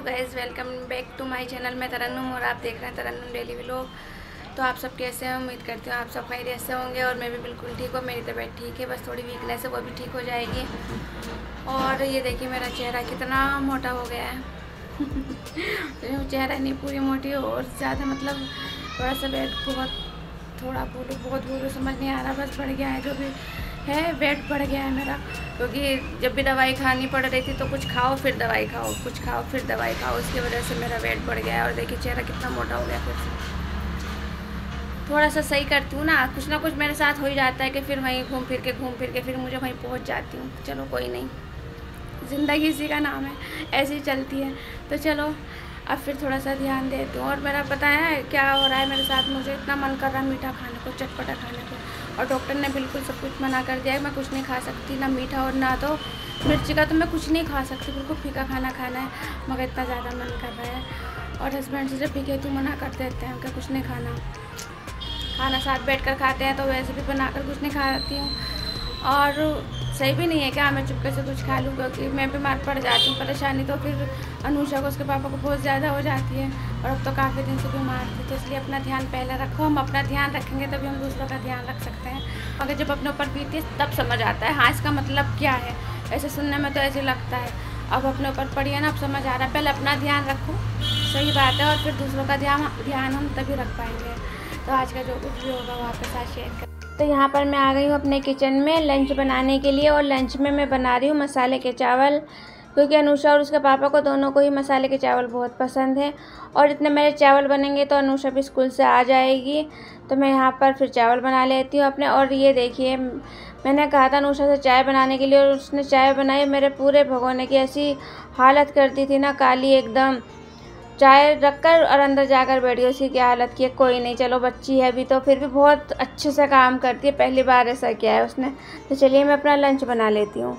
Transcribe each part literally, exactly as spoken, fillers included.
Hello guys, welcome back to my channel. मैं तरन्नुम और आप देख रहे हैं तरन्नुम डेली व्लॉग। तो आप सब कैसे हैं? उम्मीद करती हूँ आप सब खैरियत से होंगे और मैं भी बिल्कुल ठीक हूँ। मेरी तबीयत ठीक है, बस थोड़ी वीकनेस है, वो भी ठीक हो जाएगी। और ये देखिए मेरा चेहरा कितना मोटा हो गया है तो चेहरा नहीं, पूरी मोटी और ज़्यादा मतलब थोड़ा सा वेट बहुत थोड़ा बोलो बहुत बोलो समझ नहीं आ रहा, बस बढ़ गया है जो भी है, वेट बढ़ गया है मेरा। क्योंकि जब भी दवाई खानी पड़ रही थी तो कुछ खाओ फिर दवाई खाओ, कुछ खाओ फिर दवाई खाओ, उसकी वजह से मेरा वेट बढ़ गया है। और देखिए चेहरा कितना मोटा हो गया। फिर थोड़ा सा सही करती हूँ ना, कुछ ना कुछ मेरे साथ हो ही जाता है कि फिर वहीं घूम फिर के घूम फिर के फिर मुझे वहीं पहुँच जाती हूँ। चलो कोई नहीं, ज़िंदगी इसी का नाम है, ऐसे ही चलती है। तो चलो अब फिर थोड़ा सा ध्यान देती हूँ। और मेरा पता है क्या हो रहा है मेरे साथ, मुझे इतना मन कर रहा है मीठा खाने को, चटपटा खाने को, और डॉक्टर ने बिल्कुल सब कुछ मना कर दिया है। मैं कुछ नहीं खा सकती, ना मीठा और ना तो मिर्ची का, तो मैं कुछ नहीं खा सकती, बिल्कुल फीका खाना खाना है। मगर इतना ज़्यादा मन कर रहा है और हस्बैंड से जब फीके तो मना कर देते हैं कि कुछ नहीं खाना, खाना साथ बैठ कर खाते हैं, तो वैसे भी बना कर कुछ नहीं खाती हूँ। और सही भी नहीं है क्या मैं चुपके से कुछ खा लूँ, क्योंकि मैं बीमार पड़ जाती हूँ। परेशानी तो फिर अनुषा को, उसके पापा को बहुत ज़्यादा हो जाती है, और अब तो काफ़ी दिन से बीमार थी। तो इसलिए अपना ध्यान पहले रखो, हम अपना ध्यान रखेंगे तभी हम दूसरों का ध्यान रख सकते हैं। मगर जब अपने ऊपर बीती है तब समझ आता है हाँ इसका मतलब क्या है, ऐसे सुनने में तो ऐसे लगता है। अब अपने ऊपर पड़ी है ना, अब समझ आ रहा है। पहले अपना ध्यान रखो, सही बात है, और फिर दूसरों का ध्यान ध्यान हम तभी रख पाएंगे। तो आज का जो कुछ भी होगा वो आपके साथ शेयर करें। तो यहाँ पर मैं आ गई हूँ अपने किचन में लंच बनाने के लिए, और लंच में मैं बना रही हूँ मसाले के चावल, क्योंकि अनुषा और उसके पापा को दोनों को ही मसाले के चावल बहुत पसंद है। और इतने मेरे चावल बनेंगे तो अनुषा भी स्कूल से आ जाएगी, तो मैं यहाँ पर फिर चावल बना लेती हूँ अपने। और ये देखिए मैंने कहा था अनुषा से चाय बनाने के लिए, और उसने चाय बनाई, मेरे पूरे भगोने की ऐसी हालत कर दी थी ना, काली एकदम। चाय रखकर और अंदर जाकर बैठ गई, उसकी क्या हालत की है। कोई नहीं, चलो बच्ची है अभी, तो फिर भी बहुत अच्छे से काम करती है, पहली बार ऐसा किया है उसने। तो चलिए मैं अपना लंच बना लेती हूँ।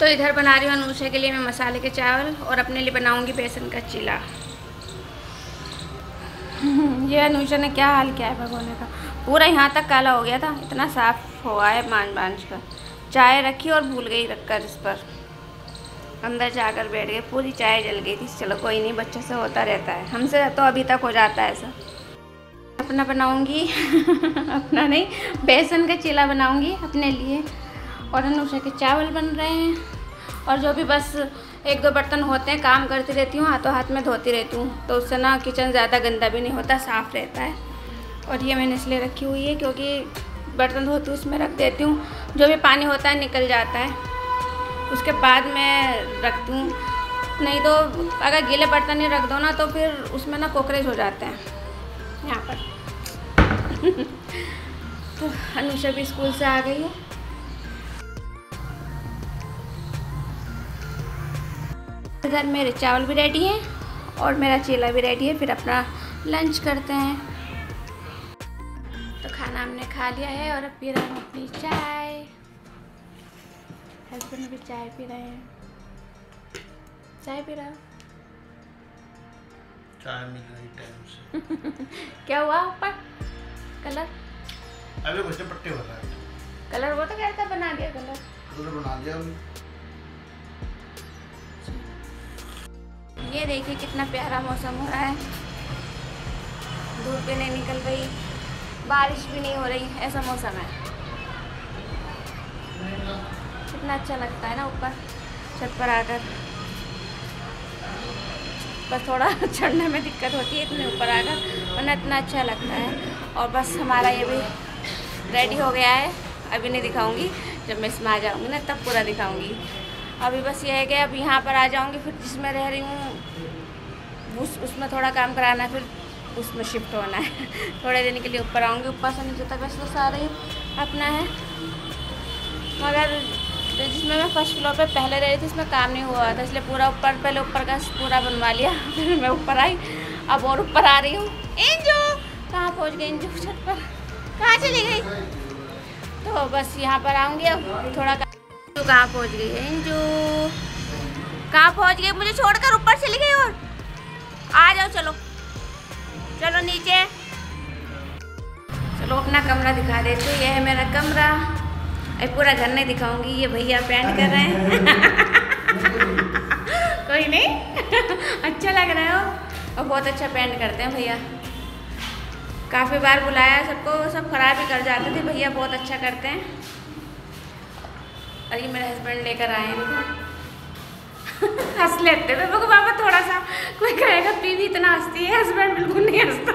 तो इधर बना रही हूँ अनुषा के लिए मैं मसाले के चावल, और अपने लिए बनाऊँगी बेसन का चीला। ये अनुषा ने क्या हाल किया है भगोने का, पूरा यहाँ तक काला हो गया था, इतना साफ हुआ है मान बांझ कर। चाय रखी और भूल गई रखकर, इस पर अंदर जाकर बैठ गए, पूरी चाय जल गई थी। चलो कोई नहीं, बच्चे से होता रहता है, हमसे तो अभी तक हो जाता है ऐसा। अपना बनाऊंगी अपना नहीं, बेसन का चीला बनाऊंगी अपने लिए, और अनुषा के चावल बन रहे हैं। और जो भी बस एक दो बर्तन होते हैं काम करती रहती हूँ, हाथों हाथ में धोती रहती हूँ, तो उससे ना किचन ज़्यादा गंदा भी नहीं होता, साफ़ रहता है। और ये मैंने इसलिए रखी हुई है क्योंकि बर्तन धोती हूँ उसमें रख देती हूँ, जो भी पानी होता है निकल जाता है, उसके बाद मैं रख दूँ। नहीं तो अगर गीले बर्तन ही रख दो ना तो फिर उसमें ना कॉकरोच हो जाते हैं यहाँ पर तो अनुषा भी स्कूल से आ गई है। इधर मेरे चावल भी रेडी हैं और मेरा चीला भी रेडी है, फिर अपना लंच करते हैं। तो खाना हमने खा लिया है और अब पी रहे हैं अपनी चाय। हस्बैंड भी चाय पी रहे हैं, चाय पी रहा हूँ, चाय मिल रही टाइम से क्या हुआ ऊपर कलर? अरे मुझे पट्टे बता रहे थे। कलर वो तो कहता बना दिया, कलर कलर बना दिया। ये देखिए कितना प्यारा मौसम हो रहा है, धूप भी नहीं निकल रही, बारिश भी नहीं हो रही, ऐसा मौसम है, कितना अच्छा लगता है ना ऊपर छत पर आकर। बस थोड़ा चढ़ने में दिक्कत होती है इतने ऊपर आकर, वरना इतना अच्छा लगता है। और बस हमारा ये भी रेडी हो गया है, अभी नहीं दिखाऊंगी, जब मैं इसमें आ जाऊंगी ना तब पूरा दिखाऊंगी। अभी बस ये है कि अब यहाँ पर आ जाऊंगी, फिर जिसमें रह रही हूँ उस उसमें थोड़ा काम कराना है, फिर उसमें शिफ्ट होना है थोड़े दिन के लिए ऊपर आऊँगी, ऊपर से नीचे तक वैसे तो सारा ही अपना है। मगर जिसमें मैं फर्स्ट फ्लोर पे पहले रही थी इसमें काम नहीं हुआ था, इसलिए पूरा ऊपर पहले ऊपर का पूरा बनवा लिया, फिर मैं ऊपर आई, अब और ऊपर आ रही हूँ। इंजो कहाँ पहुँच गई, इंजो छत पर कहाँ चली गई? तो बस यहाँ पर आऊँगी अब थोड़ा। इंजो कहाँ पहुँच गई है, इंजो कहाँ पहुँच गई, मुझे छोड़कर ऊपर चली गई। और आ जाओ, चलो चलो नीचे चलो। अपना कमरा दिखा देती हूँ, यह है मेरा कमरा। पूरा घर नहीं दिखाऊंगी, ये भैया पेंट कर रहे हैं कोई कोई नहीं। अच्छा लग रहा है और बहुत अच्छा पेंट करते हैं भैया। काफ़ी बार बुलाया सबको, सब खराब ही कर जाते थे, भैया बहुत अच्छा करते हैं। और ये मेरे हस्बैंड लेकर आए हैं। हंस लेते थे मेरे को पापा थोड़ा सा, कोई कहेगा बीवी इतना हंसती है, हस्बैंड बिल्कुल नहीं हंसता।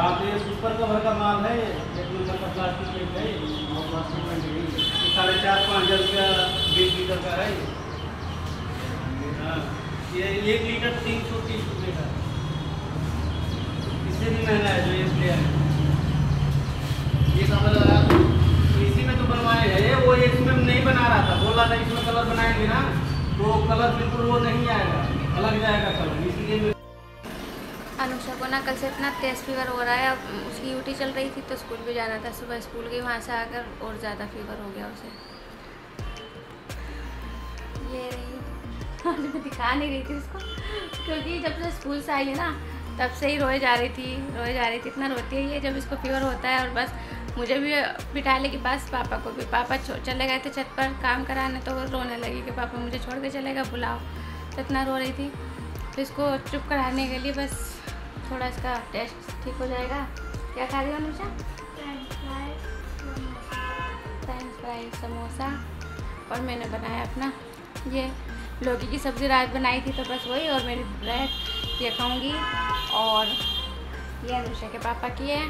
आप ये सुपर कवर का माल है, एक नंबर का प्लास्टिक प्लेट है, और प्लास्टिक प्लेट साढ़े चार पाँच हज़ार रुपया बीस लीटर का है। ये एक लीटर तीन सौ तीस रुपये का, इससे भी महंगा है जो ये प्लेयर है। ये कवर लगा इसी में तो बनवाए हैं, वो इसमें नहीं बना रहा था, बोला था इसमें कलर बनाएंगे ना तो कलर बिल्कुल वो नहीं आएगा, अलग जाएगा कलर, इसलिए। अनुषा को ना कल से इतना टेस्ट फीवर हो रहा है, अब उसकी यूटी चल रही थी तो स्कूल भी जाना था, सुबह स्कूल गई, वहाँ से आकर और ज़्यादा फीवर हो गया उसे। ये रही, आज मैं दिखा नहीं रही थी उसको क्योंकि जब से स्कूल से आई है ना तब से ही रोए जा रही थी रोए जा रही थी इतना रोती है ये, जब इसको फीवर होता है। और बस मुझे भी बिठाने के पास पापा को भी, पापा चले गए थे छत पर काम कराने तो रोने लगी कि पापा मुझे छोड़ के चले गए, बुलाओ, तो इतना रो रही थी। तो इसको चुप कराने के लिए बस थोड़ा इसका टेस्ट ठीक हो जाएगा। क्या खा रही हो Anusha? French fry, french fry samosa, और मैंने बनाया अपना ये लौकी की सब्ज़ी रात बनाई थी तो बस वही, और मेरी ब्रेड ये खाऊंगी, और ये अनुषा के पापा की है।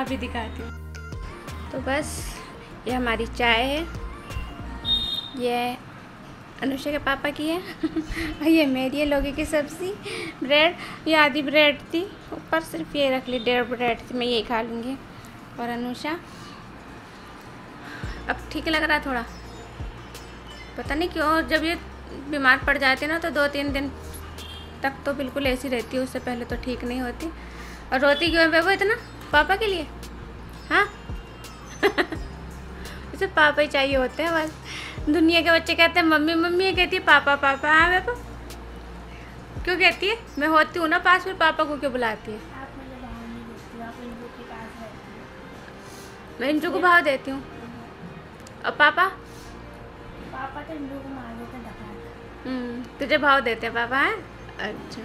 अभी दिखाती हूँ। तो बस ये हमारी चाय है, ये अनुषा के पापा की है। ये मेरी है लौकी की सब्ज़ी, ब्रेड, ये आधी ब्रेड थी ऊपर, सिर्फ ये रख ली, डेढ़ ब्रेड थी, मैं यही खा लूँगी। और अनुषा अब ठीक लग रहा है थोड़ा, पता नहीं क्यों, जब ये बीमार पड़ जाती है ना तो दो तीन दिन तक तो बिल्कुल ऐसी रहती है, उससे पहले तो ठीक नहीं होती। और रोती क्यों है बेबू इतना पापा के लिए? हाँ उसे पापा ही चाहिए होते हैं बस। दुनिया के बच्चे कहते हैं मम्मी मम्मी, ये कहती है पापा पापा। हाँ बेबू क्यों कहती है? मैं होती हूँ ना पास, फिर पापा को क्यों बुलाती है? आप मुझे भाव नहीं देती, आप इंजू के पास रहती हो। मैं इंजू को भाव देती हूँ, और पापा पापा तो इंजू को मार देते हैं धक्का। तुझे भाव देते हैं पापा है? अच्छा,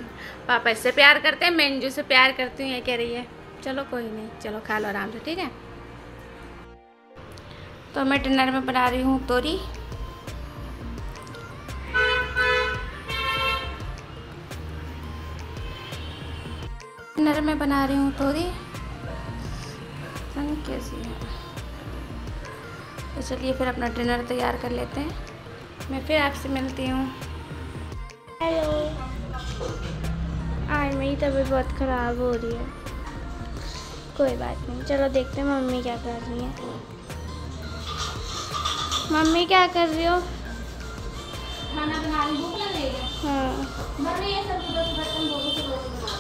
पापा इससे प्यार करते हैं, मैं इंजू से प्यार करती हूँ, ये कह रही है। चलो कोई नहीं, चलो खा लो आराम से, ठीक है। तो मैं डिनर में बना रही हूँ तोरी, डिनर में बना रही हूँ तोरी, कैसी है। तो चलिए फिर अपना डिनर तैयार कर लेते हैं, मैं फिर आपसे मिलती हूँ। हेलो, आज मेरी तबीयत बहुत ख़राब हो रही है। कोई बात नहीं, चलो देखते हैं मम्मी क्या कर रही है। मम्मी क्या कर रही हो? खाना बना रही, भूख लग रही है। हाँ,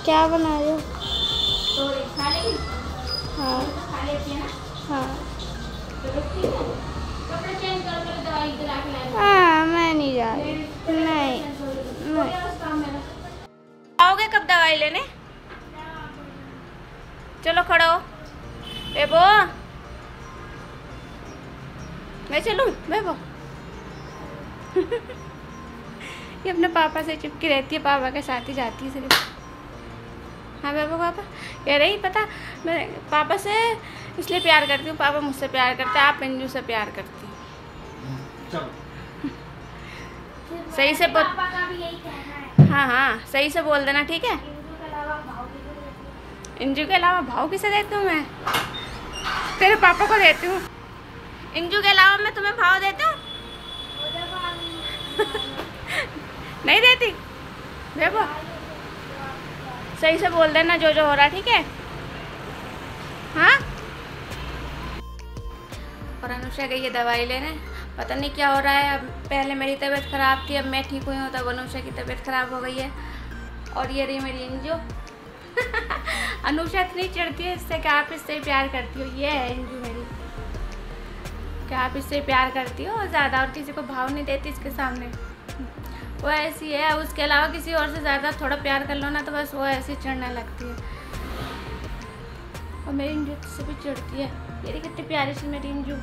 क्या बना रहे हो? हाँ हाँ हाँ, मैं नहीं जा रही, नहीं नहीं। आओगे कब दवाई लेने? चलो खड़ो बेबो, मैं चलूँ बेबो। ये अपने पापा से चिपकी रहती है, पापा के साथ ही जाती है सिर्फ। हाँ बेबू, पापा कह रही, पता मैं पापा से इसलिए प्यार करती हूँ, पापा मुझसे प्यार करते हैं, आप इंजू से प्यार करती हैं। सही से बोल, हाँ हाँ सही से बोल देना, ठीक है। इंजू के अलावा भाव किसे देती हूँ मैं? तेरे पापा को देती हूँ। इंजू के अलावा मैं तुम्हें भाव देती हूँ? नहीं देती बेबो, सही से बोल देना जो जो हो रहा, ठीक है। हाँ, और अनुषा गई है दवाई लेने, पता नहीं क्या हो रहा है। अब पहले मेरी तबीयत ख़राब थी, अब मैं ठीक हुई हूँ, तब अनुषा की तबीयत ख़राब हो गई है। और ये रही मेरी इंजू। अनुषा इतनी चिढ़ती है इससे कि आप इससे प्यार करती हो, ये है इंजू मेरी, कि आप इससे प्यार करती हो ज़्यादा और किसी को भाव नहीं देती इसके सामने। वो ऐसी है, उसके अलावा किसी और से ज़्यादा थोड़ा प्यार कर लो ना तो बस वो ऐसे चिढ़ने लगती है, और मेरी इंजू से भी चिढ़ती है। ये देखिए कितनी प्यारी सी मेरी अंजू।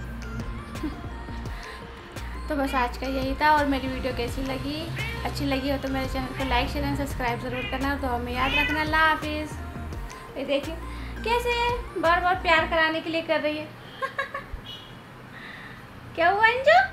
तो बस आज का यही था, और मेरी वीडियो कैसी लगी, अच्छी लगी हो तो मेरे चैनल को लाइक शेयर एंड सब्सक्राइब ज़रूर करना, तो हमें याद रखना। अल्लाह हाफिज़। ये देखिए कैसे बार बार प्यार कराने के लिए कर रही है। क्या हुआ अंजू?